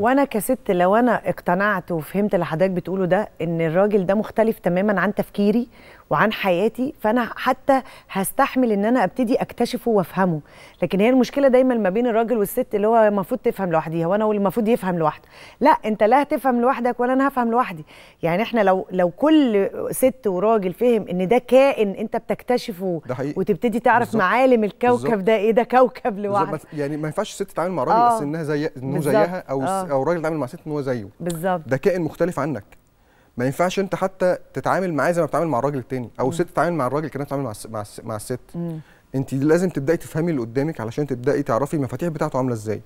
وانا كست لو انا اقتنعت وفهمت اللي حضرتك بتقوله ده، ان الراجل ده مختلف تماما عن تفكيري وعن حياتي، فانا حتى هستحمل ان انا ابتدي اكتشفه وافهمه. لكن هي المشكله دايما ما بين الراجل والست، اللي هو المفروض تفهم لوحديها وانا المفروض يفهم لوحده. لا، انت لا هتفهم لوحدك ولا انا هفهم لوحدي. يعني احنا لو كل ست وراجل فهم ان ده كائن انت بتكتشفه وتبتدي تعرف بالزبط. معالم الكوكب بالزبط. ده ايه؟ ده كوكب لوحده. يعني ما ينفعش الست تتعامل مع راجل بس انها زيها او الراجل يتعامل مع ست ان هو زيه. بالظبط، ده كائن مختلف عنك. ما ينفعش انت حتى تتعامل معاه زي ما بتتعامل مع الراجل التاني، او الست تتعامل مع الراجل كانها بتتعامل مع الست. انت لازم تبداي تفهمي اللي قدامك علشان تبداي تعرفي المفاتيح بتاعته عامله ازاي.